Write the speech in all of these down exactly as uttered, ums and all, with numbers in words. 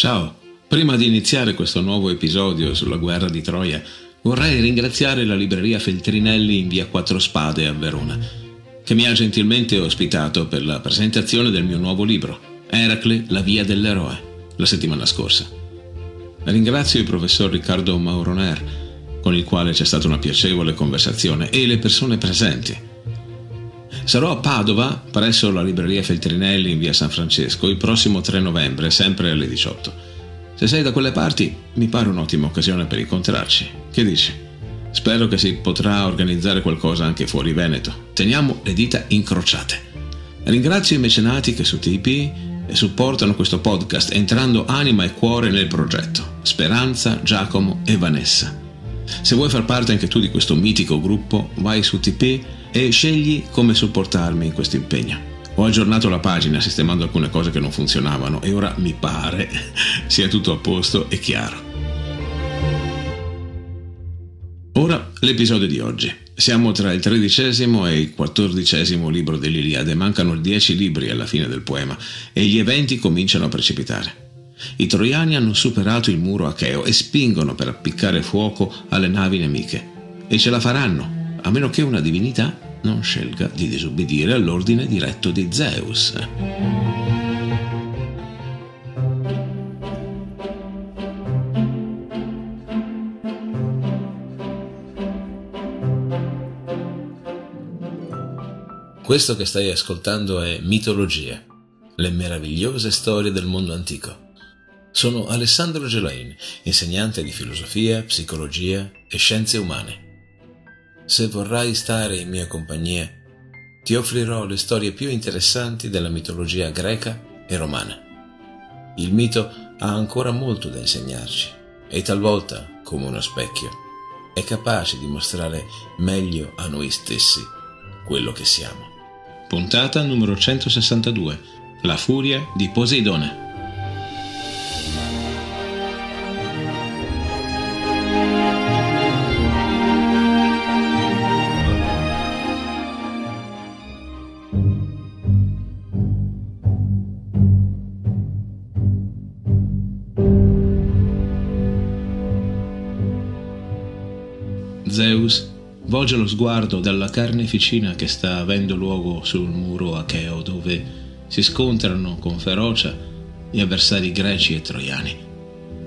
Ciao! Prima di iniziare questo nuovo episodio sulla guerra di Troia, vorrei ringraziare la libreria Feltrinelli in via Quattro Spade a Verona, che mi ha gentilmente ospitato per la presentazione del mio nuovo libro, Eracle, la via dell'eroe, la settimana scorsa. Ringrazio il professor Riccardo Mauroner, con il quale c'è stata una piacevole conversazione, e le persone presenti. Sarò a Padova, presso la libreria Feltrinelli in via San Francesco, il prossimo tre novembre, sempre alle diciotto. Se sei da quelle parti, mi pare un'ottima occasione per incontrarci. Che dici? Spero che si potrà organizzare qualcosa anche fuori Veneto. Teniamo le dita incrociate. Ringrazio i mecenati che su Tipeee supportano questo podcast entrando anima e cuore nel progetto: Speranza, Giacomo e Vanessa. Se vuoi far parte anche tu di questo mitico gruppo, vai su Tipeee e scegli come supportarmi in questo impegno. Ho aggiornato la pagina sistemando alcune cose che non funzionavano e ora mi pare sia tutto a posto e chiaro. Ora l'episodio di oggi. Siamo tra il tredicesimo e il quattordicesimo libro dell'Iliade, mancano dieci libri alla fine del poema e gli eventi cominciano a precipitare. I troiani hanno superato il muro acheo e spingono per appiccare fuoco alle navi nemiche. E ce la faranno, a meno che una divinità non scelga di disobbedire all'ordine diretto di Zeus. Questo che stai ascoltando è Mitologia, le meravigliose storie del mondo antico. Sono Alessandro Gelain, insegnante di filosofia, psicologia e scienze umane. Se vorrai stare in mia compagnia, ti offrirò le storie più interessanti della mitologia greca e romana. Il mito ha ancora molto da insegnarci e talvolta, come uno specchio, è capace di mostrare meglio a noi stessi quello che siamo. Puntata numero centosessantadue. La furia di Poseidone. Zeus volge lo sguardo dalla carneficina che sta avendo luogo sul muro acheo, dove si scontrano con ferocia gli avversari greci e troiani.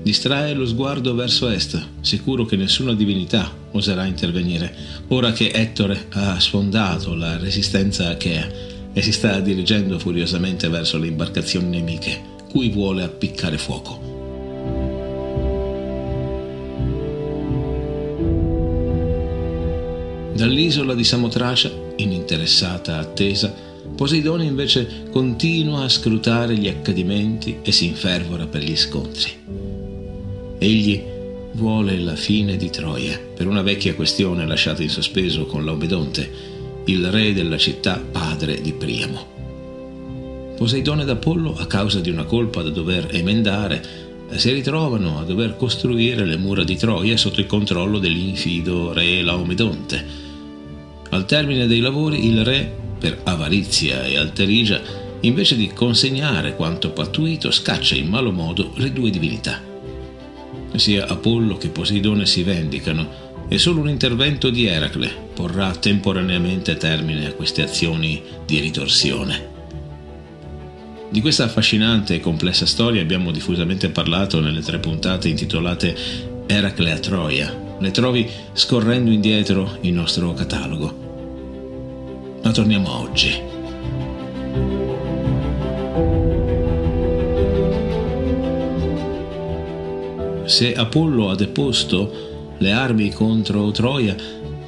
Distrae lo sguardo verso est, sicuro che nessuna divinità oserà intervenire, ora che Ettore ha sfondato la resistenza achea e si sta dirigendo furiosamente verso le imbarcazioni nemiche, cui vuole appiccare fuoco. Dall'isola di Samotracia, in interessata attesa, Poseidone invece continua a scrutare gli accadimenti e si infervora per gli scontri. Egli vuole la fine di Troia per una vecchia questione lasciata in sospeso con Laomedonte, il re della città padre di Priamo. Poseidone ed Apollo, a causa di una colpa da dover emendare, si ritrovano a dover costruire le mura di Troia sotto il controllo dell'infido re Laomedonte. Al termine dei lavori il re, per avarizia e alterigia, invece di consegnare quanto pattuito, scaccia in malo modo le due divinità. Sia Apollo che Poseidone si vendicano e solo un intervento di Eracle porrà temporaneamente termine a queste azioni di ritorsione. Di questa affascinante e complessa storia abbiamo diffusamente parlato nelle tre puntate intitolate Eracle a Troia. Le trovi scorrendo indietro il nostro catalogo. Ma torniamo a oggi. Se Apollo ha deposto le armi contro Troia,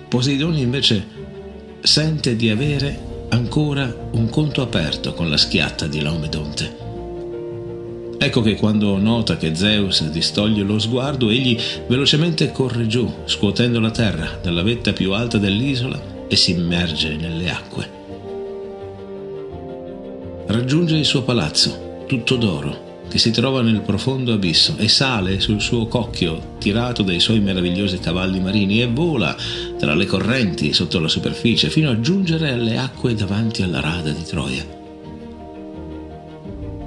Poseidone invece sente di avere ancora un conto aperto con la schiatta di Laomedonte. Ecco che quando nota che Zeus distoglie lo sguardo, egli velocemente corre giù, scuotendo la terra dalla vetta più alta dell'isola e si immerge nelle acque. Raggiunge il suo palazzo, tutto d'oro, che si trova nel profondo abisso, e sale sul suo cocchio tirato dai suoi meravigliosi cavalli marini e vola tra le correnti sotto la superficie fino a giungere alle acque davanti alla rada di Troia.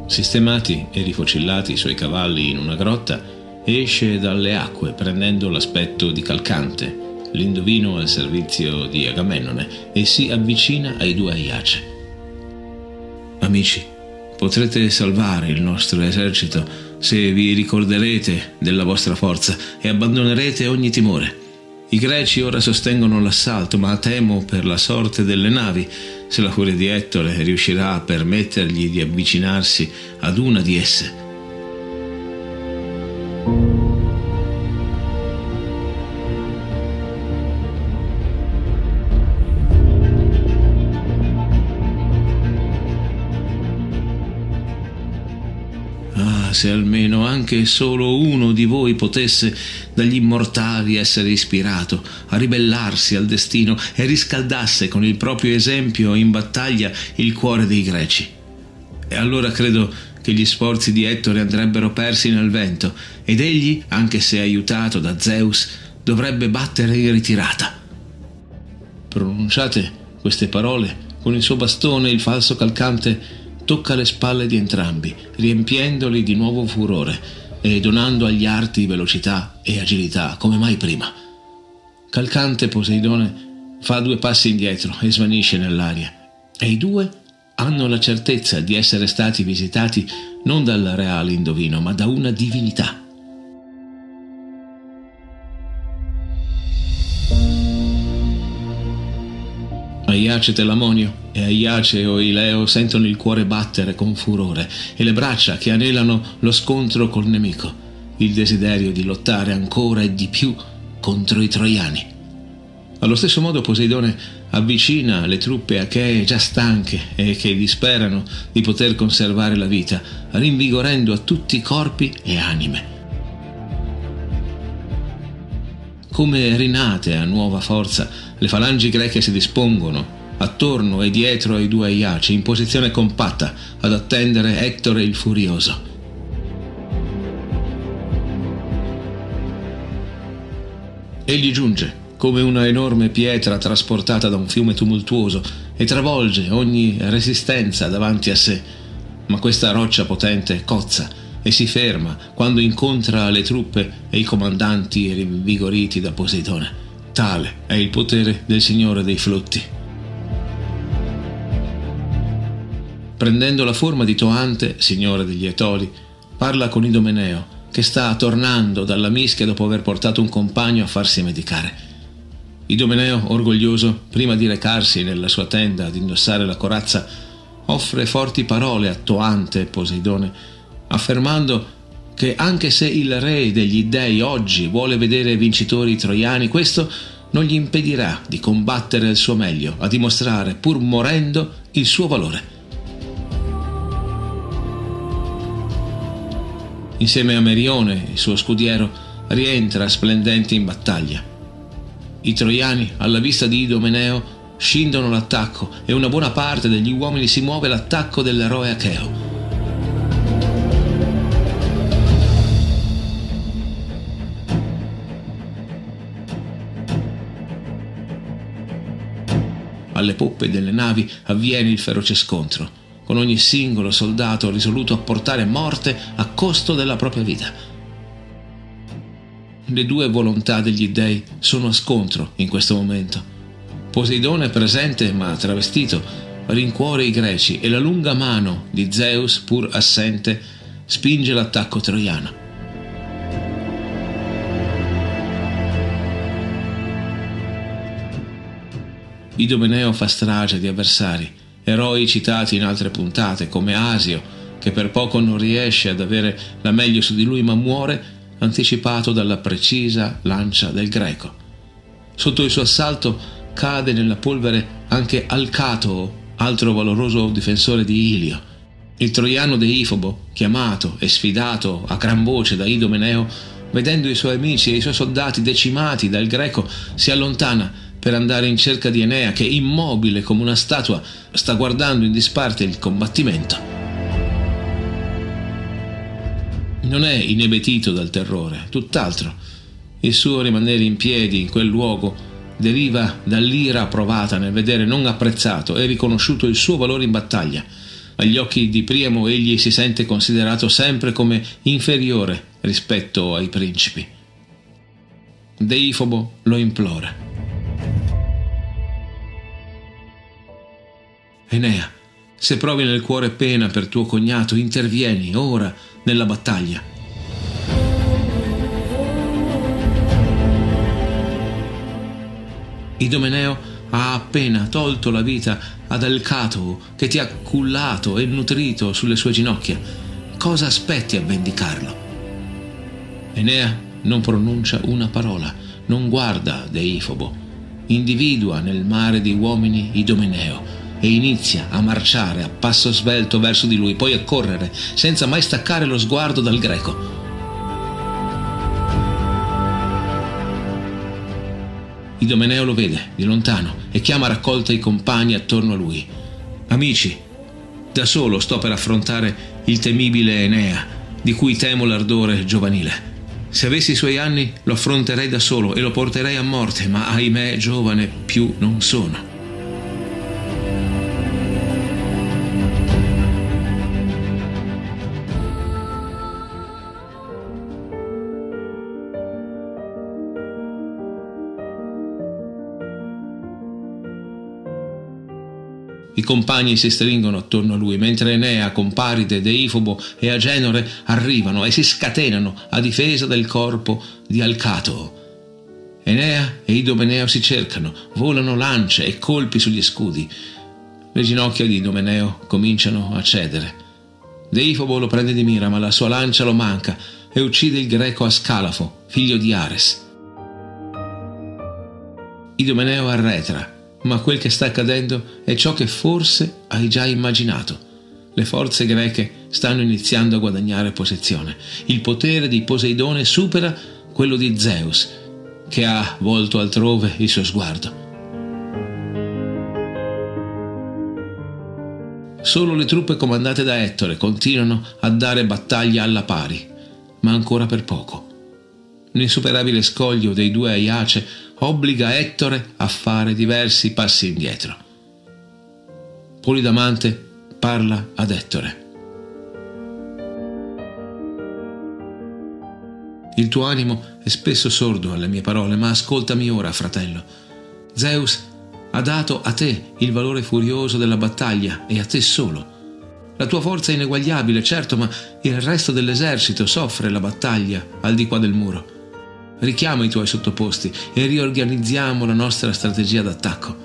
Sistemati e rifocillati i suoi cavalli in una grotta, esce dalle acque prendendo l'aspetto di Calcante, l'indovino al servizio di Agamennone, e si avvicina ai due Aiace. Amici, potrete salvare il nostro esercito se vi ricorderete della vostra forza e abbandonerete ogni timore. I greci ora sostengono l'assalto, ma temo per la sorte delle navi, se la furia di Ettore riuscirà a permettergli di avvicinarsi ad una di esse. Ah, se almeno anche solo uno di voi potesse dagli immortali essere ispirato a ribellarsi al destino e riscaldasse con il proprio esempio in battaglia il cuore dei greci. E allora credo che gli sforzi di Ettore andrebbero persi nel vento ed egli, anche se aiutato da Zeus, dovrebbe battere in ritirata. Pronunciate queste parole, con il suo bastone il falso Calcante tocca le spalle di entrambi, riempiendoli di nuovo furore e donando agli arti velocità e agilità come mai prima. Calcante Poseidone fa due passi indietro e svanisce nell'aria, e i due hanno la certezza di essere stati visitati non dal reale indovino, ma da una divinità. Aiace Telamonio e Aiace Oileo sentono il cuore battere con furore e le braccia che anelano lo scontro col nemico, il desiderio di lottare ancora e di più contro i troiani. Allo stesso modo Poseidone avvicina le truppe achee già stanche e che disperano di poter conservare la vita, rinvigorendo a tutti i corpi e anime. Come rinate a nuova forza, le falangi greche si dispongono attorno e dietro ai due Aiaci, in posizione compatta, ad attendere Ettore il Furioso. Egli giunge, come una enorme pietra trasportata da un fiume tumultuoso, e travolge ogni resistenza davanti a sé. Ma questa roccia potente cozza e si ferma quando incontra le truppe e i comandanti rinvigoriti da Poseidone. Tale è il potere del Signore dei Flutti. Prendendo la forma di Toante, signore degli Etoli, parla con Idomeneo, che sta tornando dalla mischia dopo aver portato un compagno a farsi medicare. Idomeneo, orgoglioso, prima di recarsi nella sua tenda ad indossare la corazza, offre forti parole a Toante e Poseidone, affermando che anche se il re degli dei oggi vuole vedere vincitori i troiani, questo non gli impedirà di combattere il suo meglio, a dimostrare, pur morendo, il suo valore. Insieme a Merione, il suo scudiero, rientra splendente in battaglia. I troiani, alla vista di Idomeneo, scindono l'attacco e una buona parte degli uomini si muove all'attacco dell'eroe acheo. Alle poppe delle navi avviene il feroce scontro, con ogni singolo soldato risoluto a portare morte a costo della propria vita. Le due volontà degli dei sono a scontro in questo momento. Poseidone, presente ma travestito, rincuora i greci e la lunga mano di Zeus, pur assente, spinge l'attacco troiano. Idomeneo fa strage di avversari, eroi citati in altre puntate come Asio, che per poco non riesce ad avere la meglio su di lui ma muore anticipato dalla precisa lancia del greco. Sotto il suo assalto cade nella polvere anche Alcato, altro valoroso difensore di Ilio. Il troiano Deifobo, chiamato e sfidato a gran voce da Idomeneo, vedendo i suoi amici e i suoi soldati decimati dal greco, si allontana per andare in cerca di Enea, che immobile come una statua sta guardando in disparte il combattimento. Non è inebetito dal terrore, tutt'altro. Il suo rimanere in piedi in quel luogo deriva dall'ira provata nel vedere non apprezzato e riconosciuto il suo valore in battaglia. Agli occhi di Priamo egli si sente considerato sempre come inferiore rispetto ai principi. Deifobo lo implora. Enea, se provi nel cuore pena per tuo cognato, intervieni ora nella battaglia. Idomeneo ha appena tolto la vita ad Alcato, che ti ha cullato e nutrito sulle sue ginocchia. Cosa aspetti a vendicarlo? Enea non pronuncia una parola, non guarda Deifobo. Individua nel mare di uomini Idomeneo e inizia a marciare a passo svelto verso di lui, poi a correre, senza mai staccare lo sguardo dal greco. Idomeneo lo vede di lontano e chiama a raccolta i compagni attorno a lui. Amici, da solo sto per affrontare il temibile Enea, di cui temo l'ardore giovanile. Se avessi i suoi anni lo affronterei da solo e lo porterei a morte, ma ahimè giovane più non sono. I compagni si stringono attorno a lui, mentre Enea, Comparide, Deifobo e Agenore arrivano e si scatenano a difesa del corpo di Alcato. Enea e Idomeneo si cercano, volano lance e colpi sugli scudi. Le ginocchia di Idomeneo cominciano a cedere. Deifobo lo prende di mira, ma la sua lancia lo manca e uccide il greco Ascalafo, figlio di Ares. Idomeneo arretra, ma quel che sta accadendo è ciò che forse hai già immaginato. Le forze greche stanno iniziando a guadagnare posizione. Il potere di Poseidone supera quello di Zeus, che ha volto altrove il suo sguardo. Solo le truppe comandate da Ettore continuano a dare battaglia alla pari, ma ancora per poco. L'insuperabile scoglio dei due Aiace obbliga Ettore a fare diversi passi indietro. Polidamante parla ad Ettore. Il tuo animo è spesso sordo alle mie parole, ma ascoltami ora, fratello. Zeus ha dato a te il valore furioso della battaglia e a te solo. La tua forza è ineguagliabile, certo, ma il resto dell'esercito soffre la battaglia al di qua del muro. Richiama i tuoi sottoposti e riorganizziamo la nostra strategia d'attacco.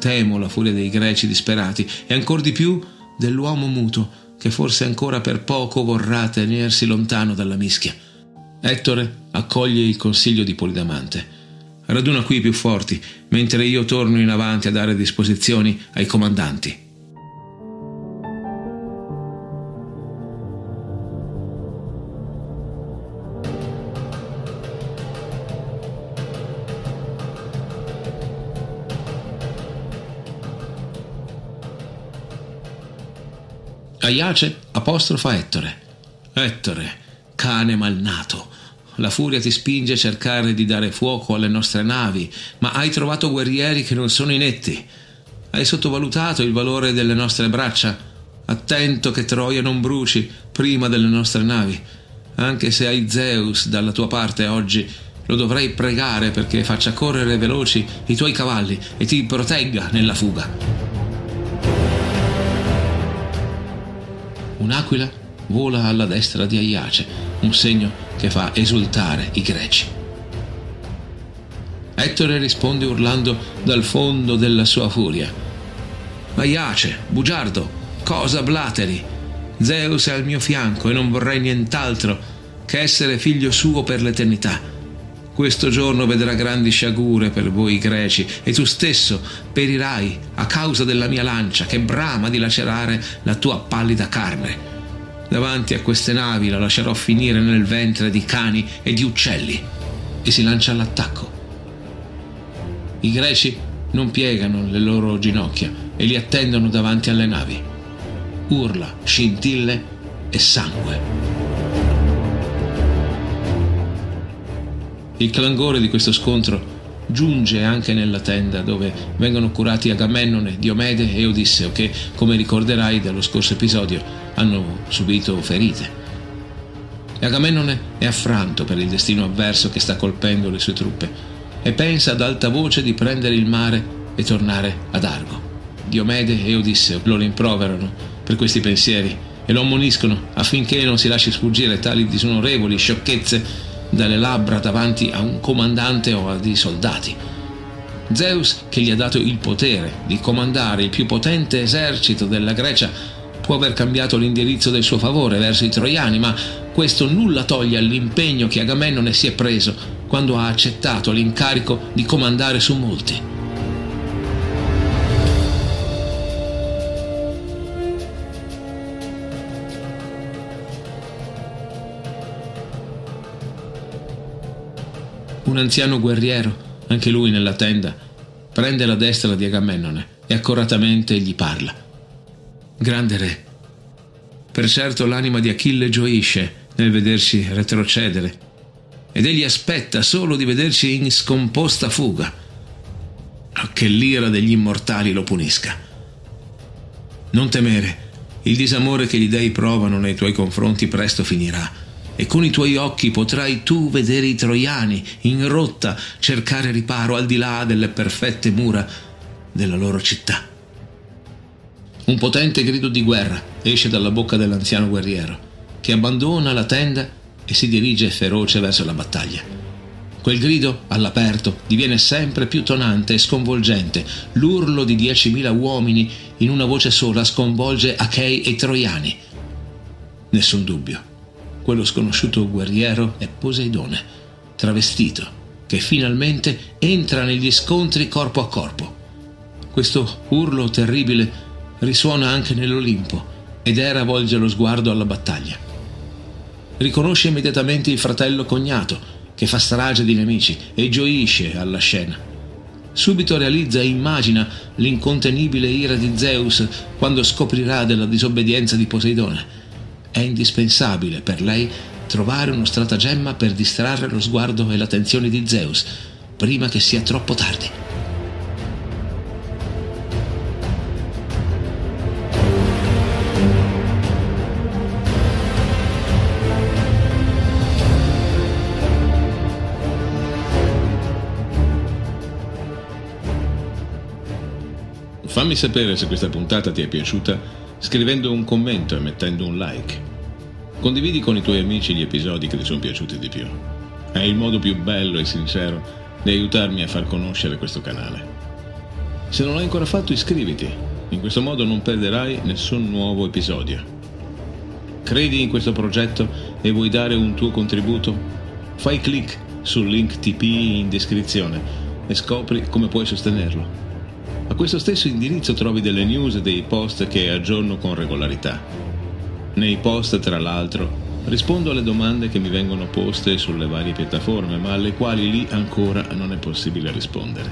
Temo la furia dei greci disperati e ancor di più dell'uomo muto, che forse ancora per poco vorrà tenersi lontano dalla mischia. Ettore accoglie il consiglio di Polidamante. Raduna qui i più forti, mentre io torno in avanti a dare disposizioni ai comandanti. Aiace apostrofa Ettore. Ettore, cane malnato, la furia ti spinge a cercare di dare fuoco alle nostre navi, ma hai trovato guerrieri che non sono inetti. Hai sottovalutato il valore delle nostre braccia. Attento che Troia non bruci prima delle nostre navi. Anche se hai Zeus dalla tua parte oggi, lo dovrei pregare perché faccia correre veloci i tuoi cavalli e ti protegga nella fuga. Un'aquila vola alla destra di Aiace, un segno che fa esultare i greci. Ettore risponde urlando dal fondo della sua furia. Aiace, bugiardo, cosa blateri? Zeus è al mio fianco e non vorrei nient'altro che essere figlio suo per l'eternità. Questo giorno vedrà grandi sciagure per voi greci e tu stesso perirai a causa della mia lancia che brama di lacerare la tua pallida carne. Davanti a queste navi la lascerò finire nel ventre di cani e di uccelli. E si lancia all'attacco. I greci non piegano le loro ginocchia e li attendono davanti alle navi. Urla, scintille e sangue. Il clangore di questo scontro giunge anche nella tenda dove vengono curati Agamennone, Diomede e Odisseo, che, come ricorderai dallo scorso episodio, hanno subito ferite. Agamennone è affranto per il destino avverso che sta colpendo le sue truppe e pensa ad alta voce di prendere il mare e tornare ad Argo. Diomede e Odisseo lo rimproverano per questi pensieri e lo ammoniscono affinché non si lasci sfuggire tali disonorevoli sciocchezze dalle labbra davanti a un comandante o a dei soldati. Zeus, che gli ha dato il potere di comandare il più potente esercito della Grecia, può aver cambiato l'indirizzo del suo favore verso i troiani, ma questo nulla toglie all'impegno che Agamennone si è preso quando ha accettato l'incarico di comandare su molti. Un anziano guerriero, anche lui nella tenda, prende la destra di Agamennone e accoratamente gli parla. Grande re, per certo l'anima di Achille gioisce nel vederci retrocedere, ed egli aspetta solo di vederci in scomposta fuga, a che l'ira degli immortali lo punisca. Non temere, il disamore che gli dei provano nei tuoi confronti presto finirà, e con i tuoi occhi potrai tu vedere i troiani in rotta cercare riparo al di là delle perfette mura della loro città. Un potente grido di guerra esce dalla bocca dell'anziano guerriero, che abbandona la tenda e si dirige feroce verso la battaglia. Quel grido, all'aperto, diviene sempre più tonante e sconvolgente. L'urlo di diecimila uomini in una voce sola sconvolge Achei e Troiani. Nessun dubbio. Quello sconosciuto guerriero è Poseidone, travestito, che finalmente entra negli scontri corpo a corpo. Questo urlo terribile risuona anche nell'Olimpo ed Era volge lo sguardo alla battaglia. Riconosce immediatamente il fratello cognato, che fa strage di nemici, e gioisce alla scena. Subito realizza e immagina l'incontenibile ira di Zeus quando scoprirà della disobbedienza di Poseidone. È indispensabile per lei trovare uno stratagemma per distrarre lo sguardo e l'attenzione di Zeus, prima che sia troppo tardi. Fammi sapere se questa puntata ti è piaciuta scrivendo un commento e mettendo un like. Condividi con i tuoi amici gli episodi che ti sono piaciuti di più. È il modo più bello e sincero di aiutarmi a far conoscere questo canale. Se non l'hai ancora fatto, iscriviti. In questo modo non perderai nessun nuovo episodio. Credi in questo progetto e vuoi dare un tuo contributo? Fai clic sul link Tipeee in descrizione e scopri come puoi sostenerlo. A questo stesso indirizzo trovi delle news e dei post che aggiorno con regolarità. Nei post, tra l'altro, rispondo alle domande che mi vengono poste sulle varie piattaforme, ma alle quali lì ancora non è possibile rispondere.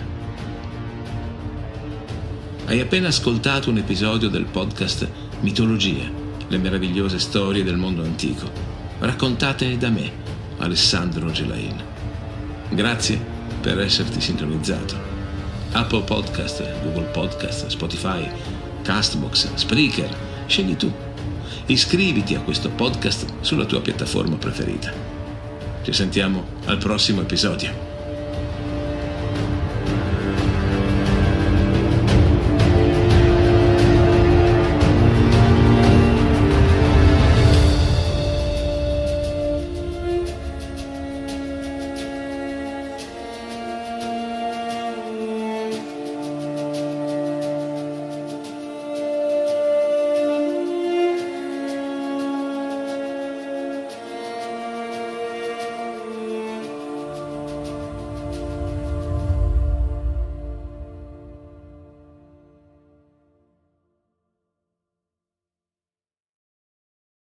Hai appena ascoltato un episodio del podcast Mitologia, le meravigliose storie del mondo antico, raccontate da me, Alessandro Gelain. Grazie per esserti sintonizzato. Apple Podcast, Google Podcast, Spotify, Castbox, Spreaker, scegli tu. Iscriviti a questo podcast sulla tua piattaforma preferita. Ci sentiamo al prossimo episodio.